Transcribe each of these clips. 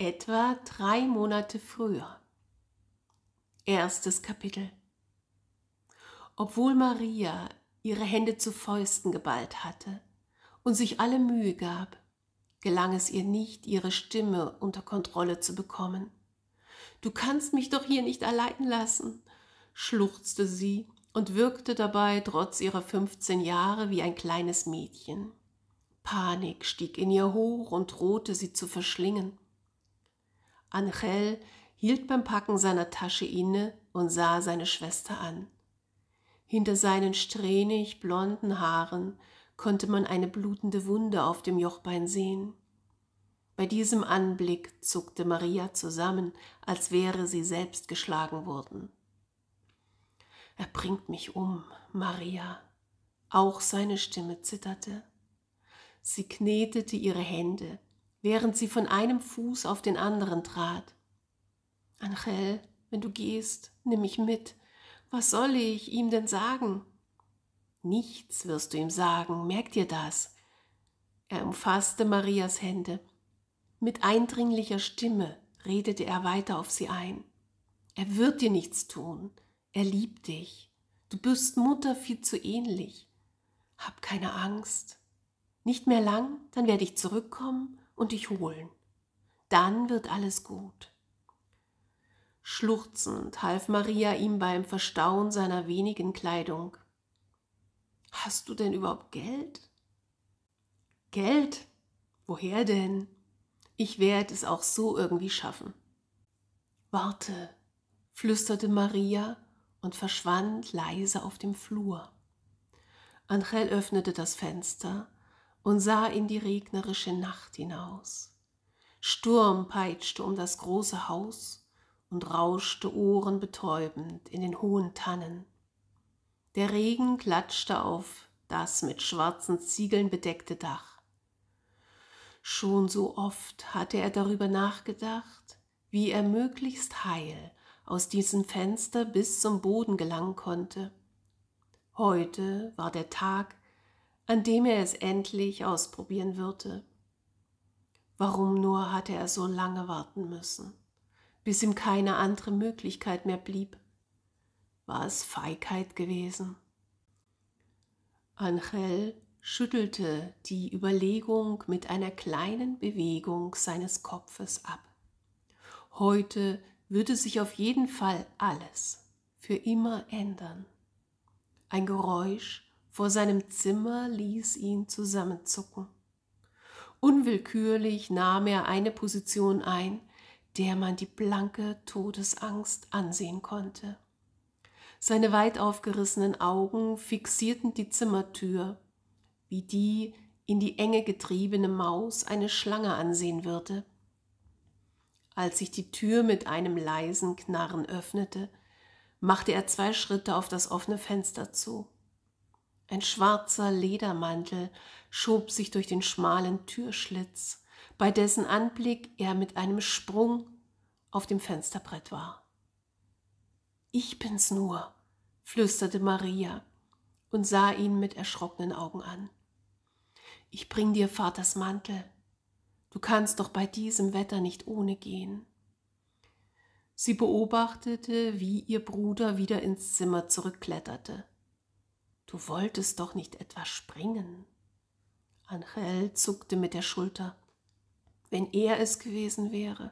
etwa 3 Monate früher. Erstes Kapitel. Obwohl Maria ihre Hände zu Fäusten geballt hatte und sich alle Mühe gab, gelang es ihr nicht, ihre Stimme unter Kontrolle zu bekommen. »Du kannst mich doch hier nicht allein lassen«, schluchzte sie und wirkte dabei trotz ihrer 15 Jahre wie ein kleines Mädchen. Panik stieg in ihr hoch und drohte sie zu verschlingen. Ángel hielt beim Packen seiner Tasche inne und sah seine Schwester an. Hinter seinen strähnig blonden Haaren konnte man eine blutende Wunde auf dem Jochbein sehen. Bei diesem Anblick zuckte Maria zusammen, als wäre sie selbst geschlagen worden. »Er bringt mich um, Maria.« Auch seine Stimme zitterte. Sie knetete ihre Hände, während sie von einem Fuß auf den anderen trat. »Ángel, wenn du gehst, nimm mich mit. Was soll ich ihm denn sagen?« »Nichts wirst du ihm sagen, merk dir das.« Er umfasste Marias Hände. Mit eindringlicher Stimme redete er weiter auf sie ein. »Er wird dir nichts tun. Er liebt dich. Du bist Mutter viel zu ähnlich. Hab keine Angst. Nicht mehr lang, dann werde ich zurückkommen und dich holen. Dann wird alles gut.« Schluchzend half Maria ihm beim Verstauen seiner wenigen Kleidung. »Hast du denn überhaupt Geld?« »Geld? Woher denn? Ich werde es auch so irgendwie schaffen.« »Warte«, flüsterte Maria und verschwand leise auf dem Flur. Ángel öffnete das Fenster und sah in die regnerische Nacht hinaus. Sturm peitschte um das große Haus und rauschte ohrenbetäubend in den hohen Tannen. Der Regen klatschte auf das mit schwarzen Ziegeln bedeckte Dach. Schon so oft hatte er darüber nachgedacht, wie er möglichst heil aus diesem Fenster bis zum Boden gelangen konnte. Heute war der Tag, an dem er es endlich ausprobieren würde. Warum nur hatte er so lange warten müssen, bis ihm keine andere Möglichkeit mehr blieb? War es Feigheit gewesen? Ángel schüttelte die Überlegung mit einer kleinen Bewegung seines Kopfes ab. Heute würde sich auf jeden Fall alles für immer ändern. Ein Geräusch vor seinem Zimmer ließ ihn zusammenzucken. Unwillkürlich nahm er eine Position ein, der man die blanke Todesangst ansehen konnte. Seine weit aufgerissenen Augen fixierten die Zimmertür, wie die in die Enge getriebene Maus eine Schlange ansehen würde. Als sich die Tür mit einem leisen Knarren öffnete, machte er 2 Schritte auf das offene Fenster zu. Ein schwarzer Ledermantel schob sich durch den schmalen Türschlitz, bei dessen Anblick er mit einem Sprung auf dem Fensterbrett war. »Ich bin's nur«, flüsterte Maria und sah ihn mit erschrockenen Augen an. »Ich bring dir Vaters Mantel. Du kannst doch bei diesem Wetter nicht ohne gehen.« Sie beobachtete, wie ihr Bruder wieder ins Zimmer zurückkletterte. »Du wolltest doch nicht etwa springen?« Ángel zuckte mit der Schulter. »Wenn er es gewesen wäre.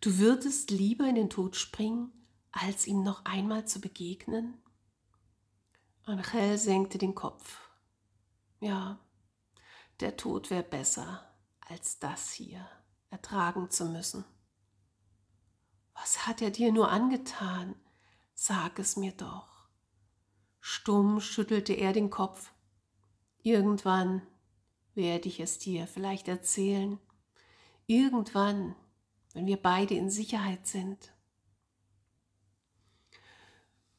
Du würdest lieber in den Tod springen, als ihm noch einmal zu begegnen?« Ángel senkte den Kopf. »Ja, der Tod wäre besser, als das hier ertragen zu müssen.« »Was hat er dir nur angetan? Sag es mir doch.« Stumm schüttelte er den Kopf. »Irgendwann werde ich es dir vielleicht erzählen. Irgendwann, wenn wir beide in Sicherheit sind.«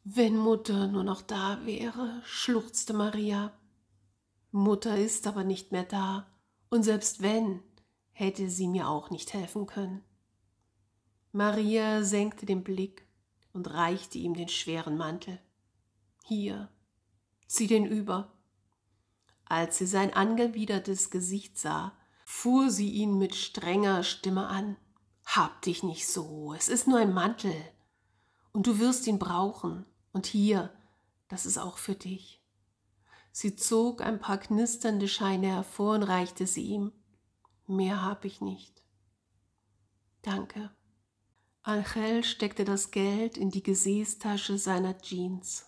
»Wenn Mutter nur noch da wäre«, schluchzte Maria. »Mutter ist aber nicht mehr da, und selbst wenn, hätte sie mir auch nicht helfen können.« Maria senkte den Blick und reichte ihm den schweren Mantel. »Hier, zieh den über.« Als sie sein angewidertes Gesicht sah, fuhr sie ihn mit strenger Stimme an. »Hab dich nicht so, es ist nur ein Mantel. Und du wirst ihn brauchen. Und hier, das ist auch für dich.« Sie zog ein paar knisternde Scheine hervor und reichte sie ihm. »Mehr hab ich nicht.« »Danke.« Ángel steckte das Geld in die Gesäßtasche seiner Jeans.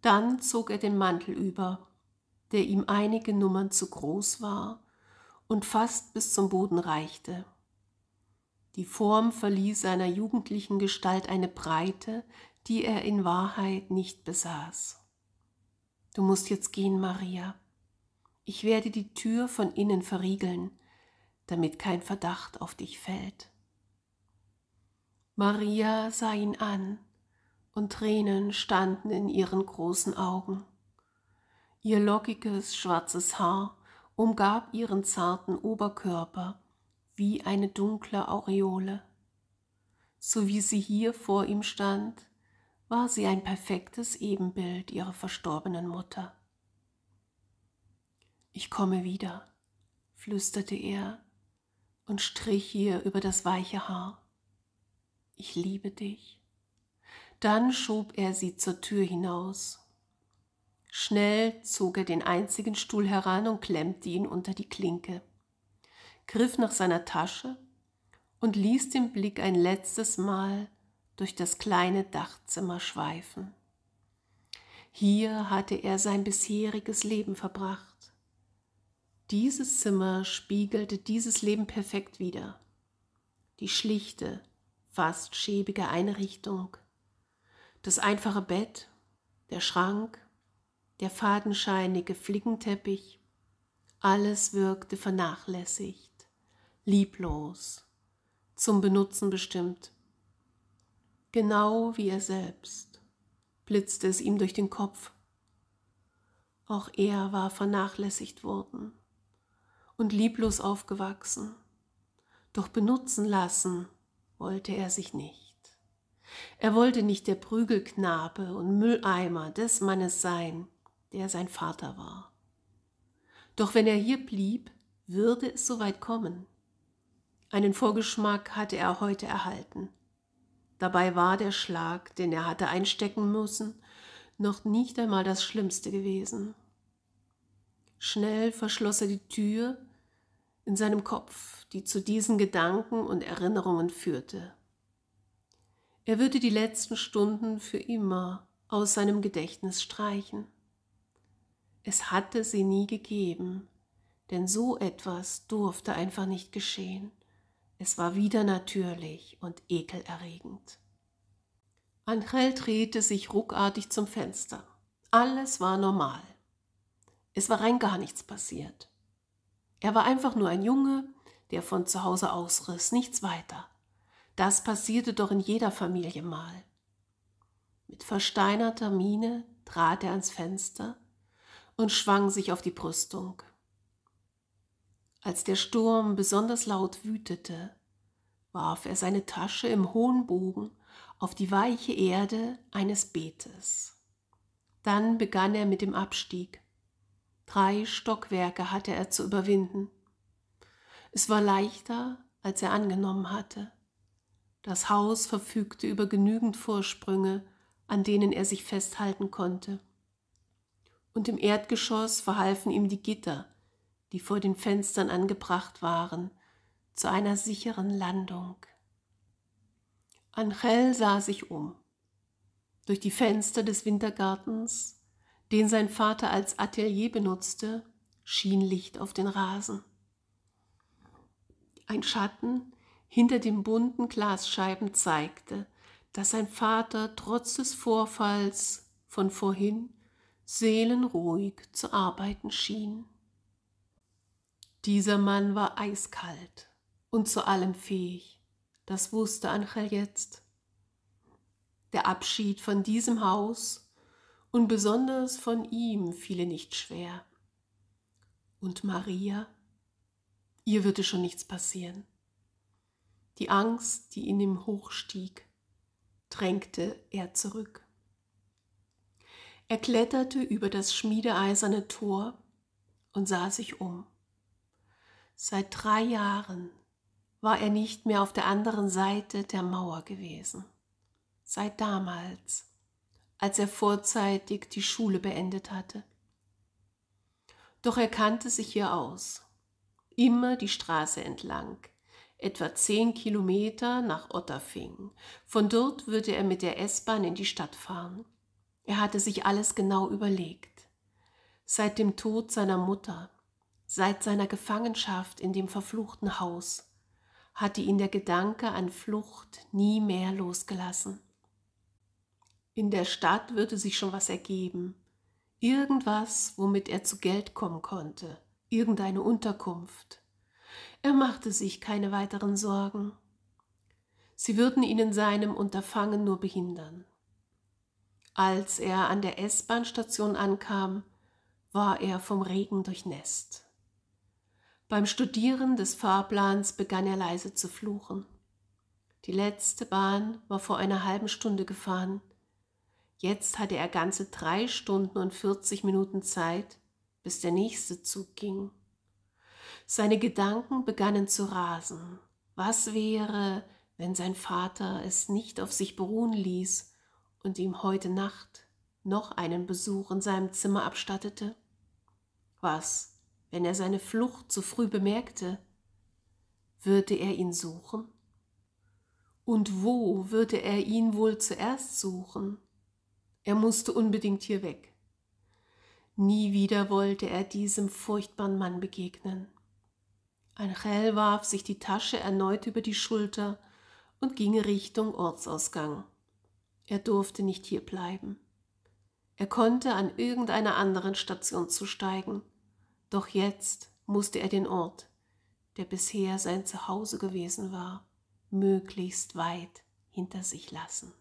Dann zog er den Mantel über, der ihm einige Nummern zu groß war und fast bis zum Boden reichte. Die Form verlieh seiner jugendlichen Gestalt eine Breite, die er in Wahrheit nicht besaß. »Du musst jetzt gehen, Maria. Ich werde die Tür von innen verriegeln, damit kein Verdacht auf dich fällt.« Maria sah ihn an, und Tränen standen in ihren großen Augen. Ihr lockiges, schwarzes Haar umgab ihren zarten Oberkörper wie eine dunkle Aureole. So wie sie hier vor ihm stand, war sie ein perfektes Ebenbild ihrer verstorbenen Mutter. »Ich komme wieder«, flüsterte er und strich ihr über das weiche Haar. »Ich liebe dich.« Dann schob er sie zur Tür hinaus. Schnell zog er den einzigen Stuhl heran und klemmte ihn unter die Klinke, griff nach seiner Tasche und ließ den Blick ein letztes Mal durch das kleine Dachzimmer schweifen. Hier hatte er sein bisheriges Leben verbracht. Dieses Zimmer spiegelte dieses Leben perfekt wider. Die schlichte, fast schäbige Einrichtung, das einfache Bett, der Schrank, der fadenscheinige Flickenteppich, alles wirkte vernachlässigt, lieblos, zum Benutzen bestimmt. Genau wie er selbst, blitzte es ihm durch den Kopf. Auch er war vernachlässigt worden und lieblos aufgewachsen, doch benutzen lassen wollte er sich nicht. Er wollte nicht der Prügelknabe und Mülleimer des Mannes sein, der sein Vater war. Doch wenn er hier blieb, würde es soweit kommen. Einen Vorgeschmack hatte er heute erhalten. Dabei war der Schlag, den er hatte einstecken müssen, noch nicht einmal das Schlimmste gewesen. Schnell verschloss er die Tür in seinem Kopf, die zu diesen Gedanken und Erinnerungen führte. Er würde die letzten Stunden für immer aus seinem Gedächtnis streichen. Es hatte sie nie gegeben, denn so etwas durfte einfach nicht geschehen. Es war widernatürlich und ekelerregend. Ángel drehte sich ruckartig zum Fenster. Alles war normal. Es war rein gar nichts passiert. Er war einfach nur ein Junge, der von zu Hause ausriss, nichts weiter. Das passierte doch in jeder Familie mal. Mit versteinerter Miene trat er ans Fenster und schwang sich auf die Brüstung. Als der Sturm besonders laut wütete, warf er seine Tasche im hohen Bogen auf die weiche Erde eines Beetes. Dann begann er mit dem Abstieg. 3 Stockwerke hatte er zu überwinden. Es war leichter, als er angenommen hatte. Das Haus verfügte über genügend Vorsprünge, an denen er sich festhalten konnte. Und im Erdgeschoss verhalfen ihm die Gitter, die vor den Fenstern angebracht waren, zu einer sicheren Landung. Ángel sah sich um. Durch die Fenster des Wintergartens, den sein Vater als Atelier benutzte, schien Licht auf den Rasen. Ein Schatten hinter den bunten Glasscheiben zeigte, dass sein Vater trotz des Vorfalls von vorhin seelenruhig zu arbeiten schien. Dieser Mann war eiskalt und zu allem fähig, das wusste Ángel jetzt. Der Abschied von diesem Haus und besonders von ihm fiel nicht schwer. Und Maria? Ihr würde schon nichts passieren. Die Angst, die in ihm hochstieg, drängte er zurück. Er kletterte über das schmiedeeiserne Tor und sah sich um. Seit 3 Jahren war er nicht mehr auf der anderen Seite der Mauer gewesen. Seit damals, als er vorzeitig die Schule beendet hatte. Doch er kannte sich hier aus. Immer die Straße entlang, etwa 10 Kilometer nach Otterfing. Von dort würde er mit der S-Bahn in die Stadt fahren. Er hatte sich alles genau überlegt. Seit dem Tod seiner Mutter, seit seiner Gefangenschaft in dem verfluchten Haus, hatte ihn der Gedanke an Flucht nie mehr losgelassen. In der Stadt würde sich schon was ergeben. Irgendwas, womit er zu Geld kommen konnte. Irgendeine Unterkunft. Er machte sich keine weiteren Sorgen. Sie würden ihn in seinem Unterfangen nur behindern. Als er an der S-Bahn-Station ankam, war er vom Regen durchnässt. Beim Studieren des Fahrplans begann er leise zu fluchen. Die letzte Bahn war vor einer halben Stunde gefahren. Jetzt hatte er ganze 3 Stunden und 40 Minuten Zeit, bis der nächste Zug ging. Seine Gedanken begannen zu rasen. Was wäre, wenn sein Vater es nicht auf sich beruhen ließ und ihm heute Nacht noch einen Besuch in seinem Zimmer abstattete? Was, wenn er seine Flucht zu früh bemerkte? Würde er ihn suchen? Und wo würde er ihn wohl zuerst suchen? Er musste unbedingt hier weg. Nie wieder wollte er diesem furchtbaren Mann begegnen. Ángel warf sich die Tasche erneut über die Schulter und ging Richtung Ortsausgang. Er durfte nicht hier bleiben. Er konnte an irgendeiner anderen Station zusteigen, doch jetzt musste er den Ort, der bisher sein Zuhause gewesen war, möglichst weit hinter sich lassen.